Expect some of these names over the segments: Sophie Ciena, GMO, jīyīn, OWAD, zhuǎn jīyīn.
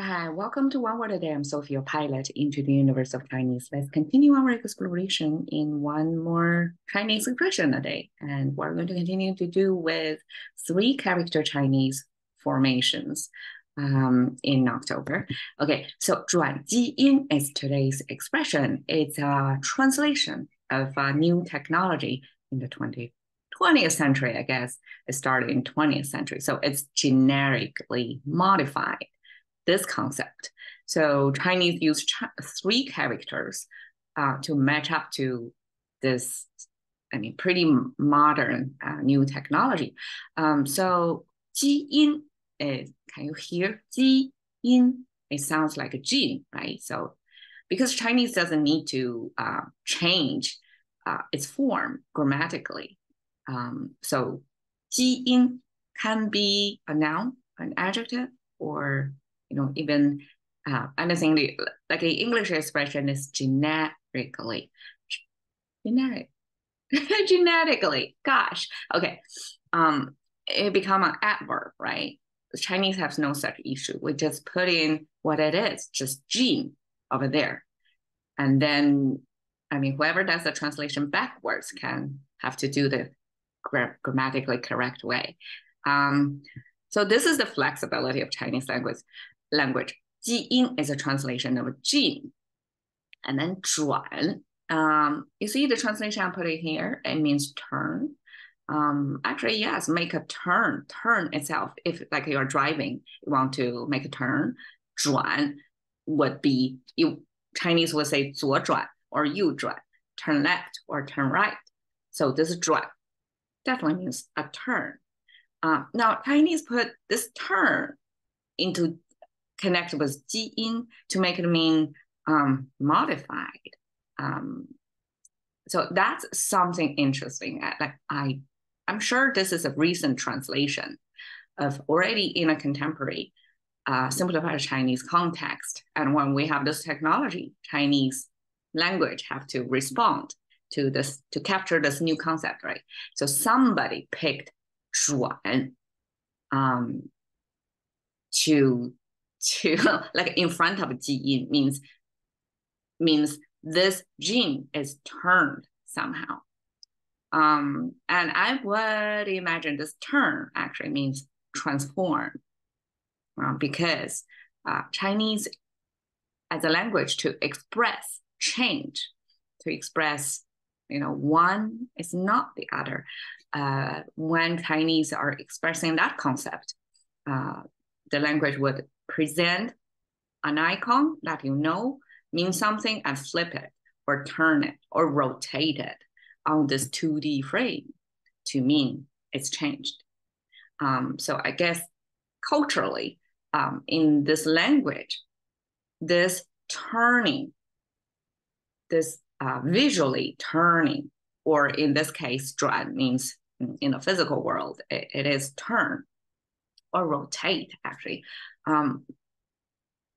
Hi, welcome to OWAD today. I'm Sophie, your pilot into the universe of Chinese. Let's continue our exploration in one more Chinese expression a day. And we're going to continue to do with three character Chinese formations in October. Okay, so zhuǎn jīyīn is today's expression. It's a translation of a new technology in the 20th century, I guess. It started in 20th century. So it's generically modified. This concept. So Chinese use three characters to match up to this, I mean, pretty modern new technology. So jīyīn is, can you hear jīyīn? It sounds like a G, right? So because Chinese doesn't need to change its form grammatically. So jīyīn can be a noun, an adjective, or you know, even anything like the English expression is genetically. Gosh, okay. It become an adverb, right? The Chinese has no such issue. We just put in what it is, just gene over there, and then I mean, whoever does the translation backwards can have to do the grammatically correct way. So this is the flexibility of Chinese language. Jīyīn is a translation of a gene. And then zhuan, you see the translation I put in here, it means turn. Actually, yes, make a turn, turn itself. If like you're driving, you want to make a turn, zhuan would be, Chinese would say zuo zhuan or you zhuan, turn left or turn right. So this zhuan definitely means a turn. Now, Chinese put this term into connect with jīyīn to make it mean modified. So that's something interesting. Like I'm sure this is a recent translation of already in a contemporary simplified Chinese context. And when we have this technology, Chinese language have to respond to this to capture this new concept, right? So somebody picked zhuan to like in front of jīyīn means this gene is turned somehow, and I would imagine this turn actually means transform, because Chinese as a language to express change, to express, you know, one is not the other. When Chinese are expressing that concept, the language would present an icon that you know means something and flip it or turn it or rotate it on this 2D frame to mean it's changed. So I guess culturally, in this language, this turning, this visually turning, or in this case, zhuan means in the physical world, it is turn or rotate actually.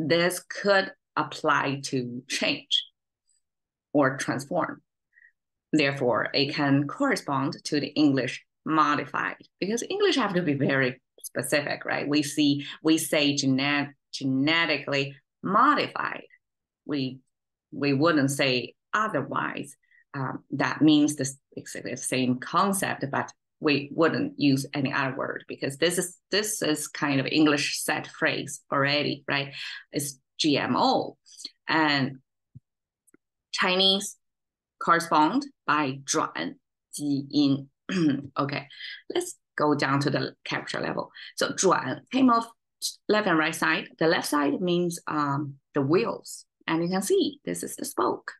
This could apply to change or transform. Therefore, it can correspond to the English modified, because English have to be very specific, right? We say genetically modified. We wouldn't say otherwise. That means this exactly the same concept, but we wouldn't use any other word because this is kind of English set phrase already, right? It's GMO, and Chinese correspond by zhuan jīyīn. Okay, let's go down to the character level. So zhuan came off left and right side. The left side means the wheels. And you can see this is the spoke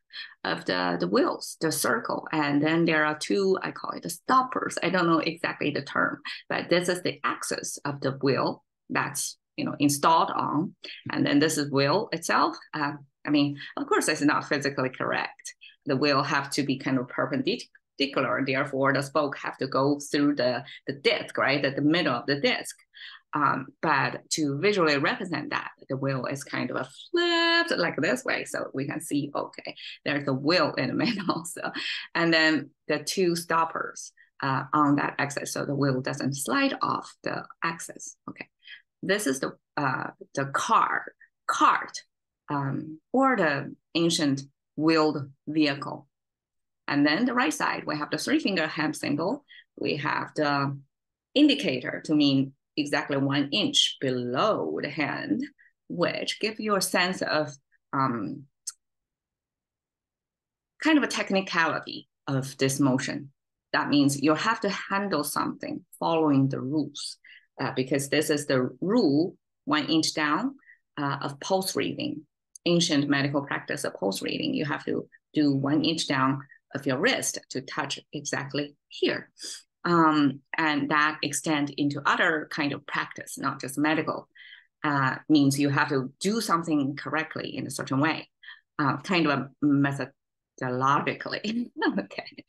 of the wheels, the circle. And then there are two, I call it the stoppers. I don't know exactly the term, but this is the axis of the wheel that's, you know, installed on. And then this is wheel itself. I mean, of course, it's not physically correct. The wheel have to be kind of perpendicular. Therefore, the spoke have to go through the disc, right, at the middle of the disc. But to visually represent that, the wheel is kind of a flipped like this way, so we can see, okay, there's a wheel in the middle. So, and then the two stoppers on that axis, so the wheel doesn't slide off the axis. Okay, this is the car cart or the ancient wheeled vehicle. And then the right side, we have the three-finger hand symbol. We have the indicator to mean exactly 1 inch below the hand, which gives you a sense of kind of a technicality of this motion. That means you have to handle something following the rules because this is the rule 1 inch down of pulse reading. Ancient medical practice of pulse reading, you have to do 1 inch down of your wrist to touch exactly here. And that extends into other kind of practice, not just medical. Means you have to do something correctly in a certain way, kind of a methodologically. Okay.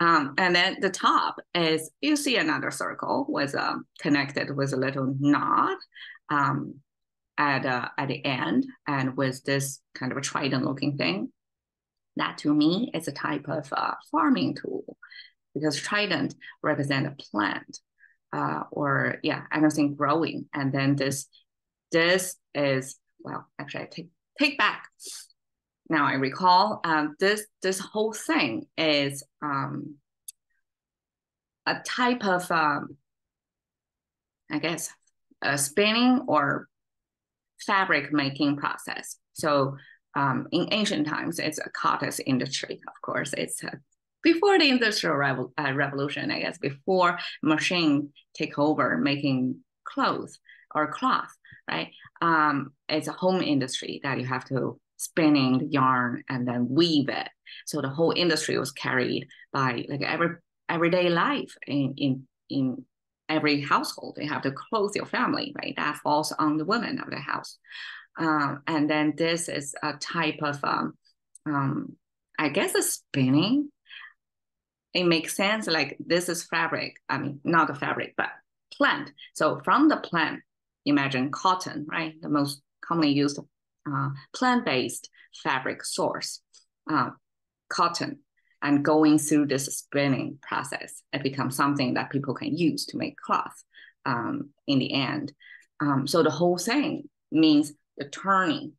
And then the top is, you see another circle was connected with a little knot at the end, and with this kind of a trident looking thing. That to me is a type of farming tool, because trident represent a plant or yeah, anything growing. And then this is, well, actually I take back. Now I recall this whole thing is a type of, I guess, a spinning or fabric making process. So in ancient times, it's a cotton industry, of course. It's before the Industrial Revolution, I guess, before machine take over making clothes or cloth, right? It's a home industry that you have to spinning the yarn and then weave it. So the whole industry was carried by like everyday life in every household. You have to clothe your family, right? That falls on the women of the house. And then this is a type of, I guess, a spinning. It makes sense, like this is fabric. I mean, not a fabric, but plant. So from the plant, imagine cotton, right? The most commonly used plant-based fabric source, cotton, and going through this spinning process, it becomes something that people can use to make cloth in the end. So the whole thing means the turning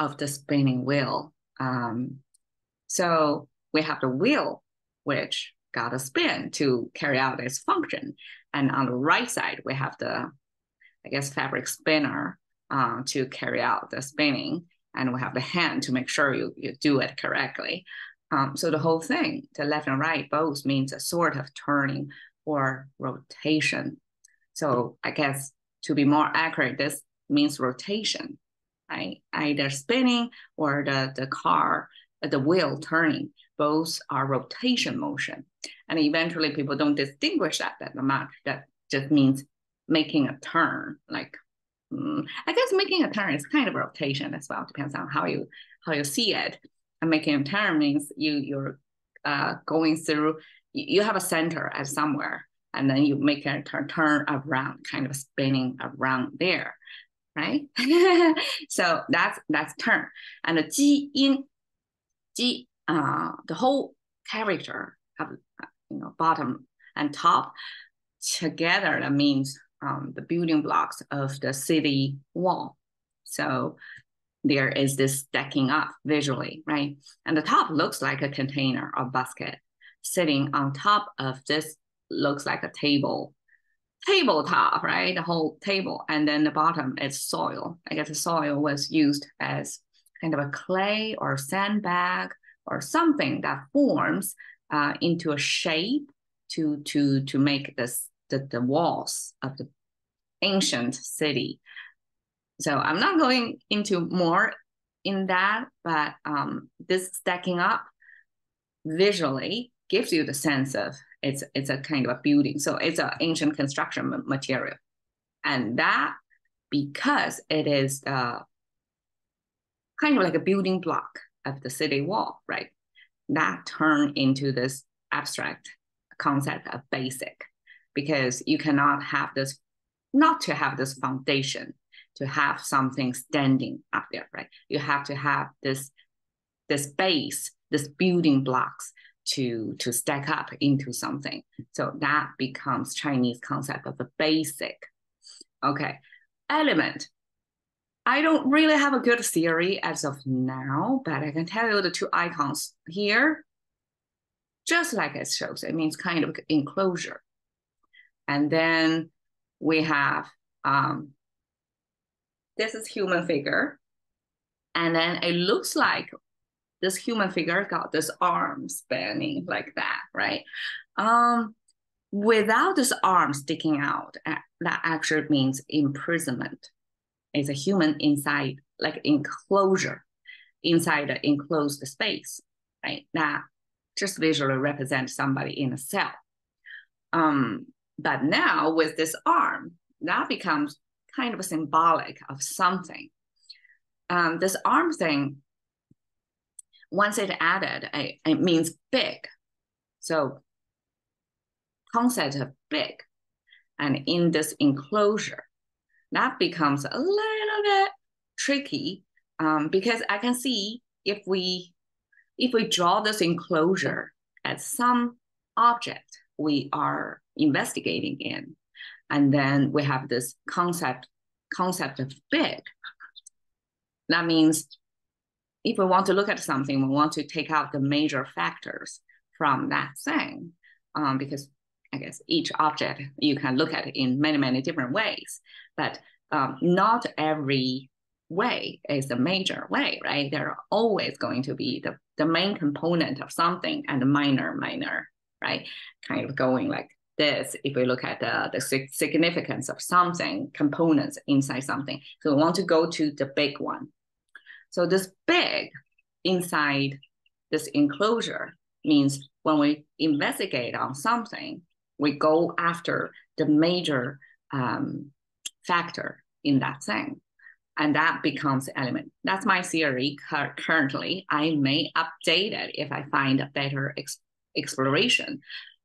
of the spinning wheel. So we have the wheel, which got a spin to carry out its function. And on the right side, we have the, I guess, fabric spinner, to carry out the spinning, and we have the hand to make sure you do it correctly. So the whole thing, the left and right, both means a sort of turning or rotation. So I guess to be more accurate, this means rotation, right? Either spinning or the car, the wheel turning, both are rotation motion. And eventually people don't distinguish that much. That just means making a turn, like I guess making a turn is kind of a rotation as well. Depends on how you see it. And making a turn means you're going through. You have a center at somewhere, and then you make a turn around, kind of spinning around there, right? So that's turn. And the jīyīn, the whole character have bottom and top together. That means the building blocks of the city wall. So there is this stacking up visually, right? And the top looks like a container or basket. Sitting on top of this looks like a tabletop, right? The whole table. And then the bottom is soil. I guess the soil was used as kind of a clay or sandbag or something that forms into a shape to make this the walls of the ancient city. So I'm not going into more in that, but this stacking up visually gives you the sense of it's a kind of a building. So it's an ancient construction material. And that, because it is kind of like a building block of the city wall, right? That turned into this abstract concept of basic. Because you cannot have this, not to have this foundation, to have something standing up there, right? You have to have this base, this building blocks to stack up into something. So that becomes Chinese concept of the basic. Okay, element. I don't really have a good theory as of now, but I can tell you the two icons here, just like it shows, it means kind of enclosure. And then we have, this is human figure. And then it looks like this human figure got this arm spanning like that, right? Without this arm sticking out, that actually means imprisonment. It's a human inside, like enclosure, inside the enclosed space, right? That just visually represents somebody in a cell. But now with this arm, that becomes kind of symbolic of something. This arm thing, once it's added, it means big. So concept of big, and in this enclosure, that becomes a little bit tricky because I can see if we draw this enclosure as some object we are investigating in, and then we have this concept of big. That means if we want to look at something, we want to take out the major factors from that thing, because I guess each object you can look at it in many, many different ways, but not every way is a major way, right? There are always going to be the main component of something and the minor, right? Kind of going like this, if we look at the significance of something, components inside something. So we want to go to the big one. So this big inside this enclosure means when we investigate on something, we go after the major factor in that thing, and that becomes the element. That's my theory currently. I may update it if I find a better exploration.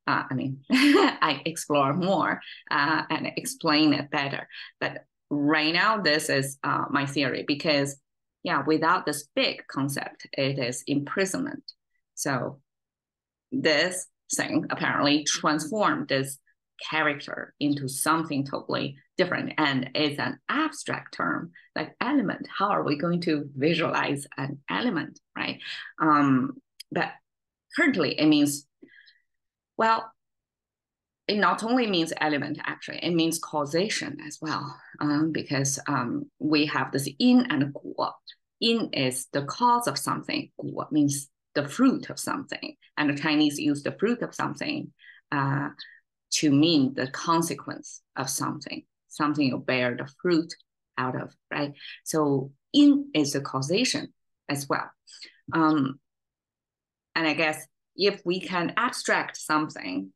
I explore more and explain it better. But right now, this is my theory because, yeah, without this big concept, it is imprisonment. So this thing apparently transformed this character into something totally different, and it's an abstract term like element. How are we going to visualize an element, right? But currently it means, well, it not only means element, actually it means causation as well, because we have this yin and guo. Yin is the cause of something, guo means the fruit of something, and the Chinese use the fruit of something to mean the consequence of something, something you bear the fruit out of, right? So yin is the causation as well. And I guess if we can abstract something,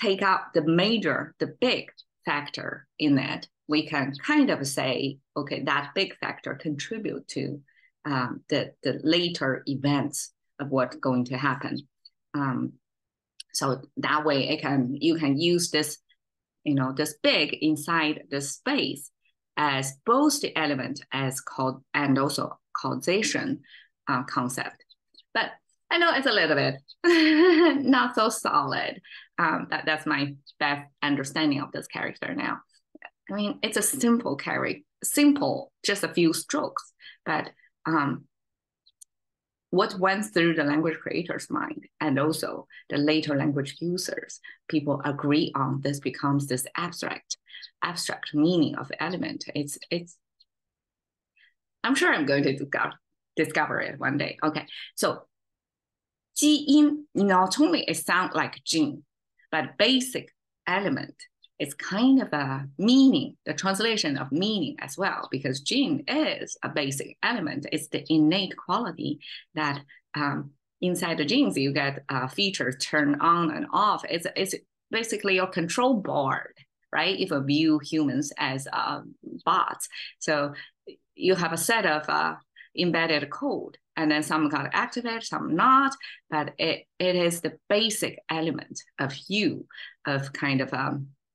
take out the major, the big factor in that, we can kind of say, okay, that big factor contribute to the later events of what's going to happen. So that way you can use this, this big inside the space as both the element as and also causation concept. But I know it's a little bit not so solid. That's my best understanding of this character now. I mean, it's a simple character, simple, just a few strokes, but what went through the language creator's mind and also the later language users, people agree on this becomes this abstract meaning of element. It's I'm sure I'm going to discover it one day. Okay, so jīyīn, not only it sounds like gene, but basic element is kind of a meaning, the translation of meaning as well, because gene is a basic element. It's the innate quality that inside the genes, you get features turned on and off. It's basically your control board, right? If you view humans as bots. So you have a set of embedded code, and then some got activated, some not, but it is the basic element of you, of kind of,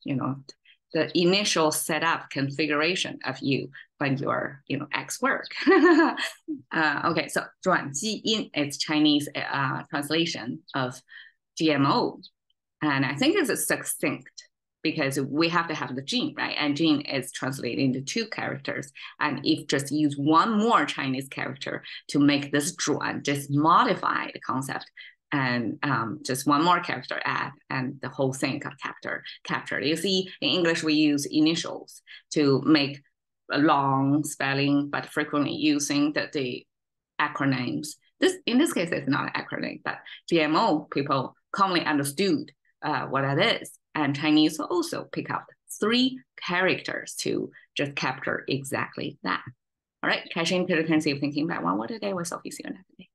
the initial setup configuration of you when you're, X work. Okay, so zhuǎn jīyīn is Chinese translation of GMO. And I think it's succinct because we have to have the gene, right? And gene is translated into two characters. And if just use one more Chinese character to make this zhuǎn, just modify the concept, and just one more character add, and the whole thing got captured. You see, in English, we use initials to make a long spelling, but frequently using the acronyms. In this case, it's not an acronym, but GMO people commonly understood what it is. And Chinese also pick up three characters to just capture exactly that. All right, catching to the intensive thinking by one word a day with Sophie Ciena today.